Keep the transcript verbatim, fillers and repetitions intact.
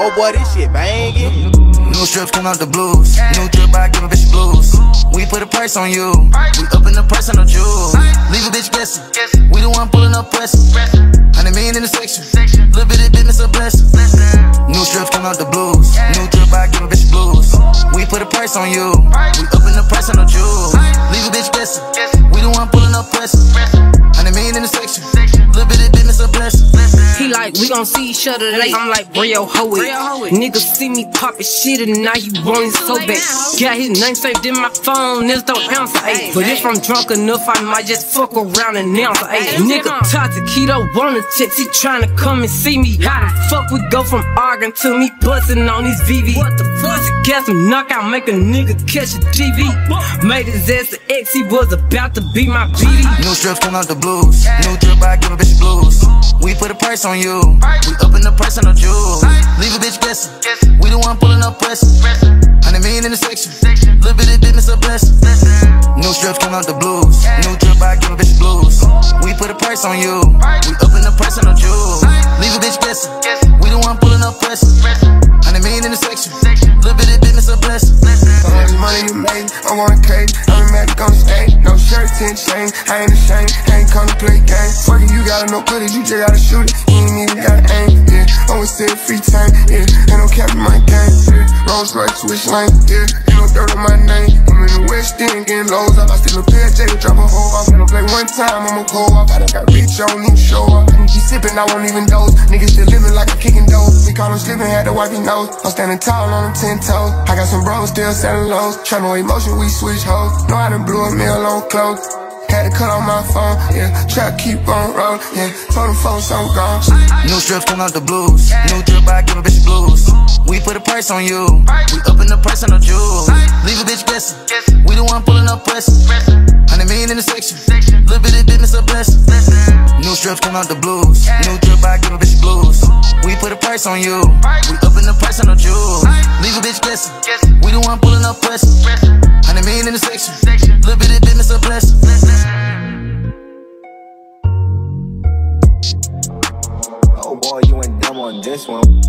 Oh boy, this shit bangin'. New strips come out the blues. New drip, I give a bitch blues. We put a price on you. We up in the price on the jewels. Leave a bitch guessing. We the one pulling up presses. Hundred million in the section. Little bit of business a blessing. New strips come out the blues. New drip, I give a bitch blues. We put a price on you. We up in the price on the jewels. Leave a bitch guessing. We the one pulling up presses. Hundred million in the section. Little bit of business a blessing. He like, we gon' see each other late. I'm like, Brio, hoe it. Niggas see me poppin' shit and now you want it so bad. Got his name saved in my phone, this don't ounce of eight. But if I'm drunk enough, I might just fuck around and ounce of eight. Nigga tied to keto, wanna check, he tryna come and see me. How the fuck we go from arguing to me bustin' on these V V? What the fuck? Gas him, knockout, make a nigga catch a G V. Made his ass an X, he was about to be my B D. New strips come out the blues. New drip, I give a bitch blues. We put a price on you. We uppin' the price on the jewels. Leave a bitch guessing. We the one pulling up presses. Hundred million in the section. Little bit of business a blessing. New strips come out the blues. New drip, I give a bitch blues. We put a price on you. We uppin' the price on the jewels. Leave a bitch guessing. We the one pulling up presses. Hundred million in the section. Little bit of business a blessing. All that money you made, I want cake. I'm mad to stay. No shirts and chain. I ain't ashamed. I ain't come to play games. Fuckin' you gotta know footage. You just gotta shoot it. You ain't even gotta aim. Yeah, always stay free time. Yeah, ain't no cap in my game. Yeah, Rolls Royce switch lane. Yeah, ain't no dirt on my name. I'm in the West End getting lows up. I still a pair J to drop a hoe off. Gonna play one time, I'ma go off. I done got rich, I don't even show up. I keep sippin', I won't even doze. Niggas still living like I'm kicking doors. We call them slippin', had to wipe his nose. I'm standing tall on them ten toes. I got some bros still selling lows. Try no emotion, we switch hoes. Know I done blew a meal on clothes. Had to cut on my phone, yeah. Try to keep on rollin', yeah. Told the phone, so I'm gone. New strips come out the blues. New drip, I give a bitch blues. We put a price on you. We uppin' the price on the jewels. Leave a bitch guessing. We the one pullin' up presses. Hundred million in the section. Little bit of business a blessing. New strips come out the blues. New drip, I give a bitch blues. We put a price on you. We uppin' the price on the jewels. Leave a bitch guessing. We the one pullin' up presses. Hundred million in the section. Little bit of business a blessing. Oh boy, you ain't dumb on this one.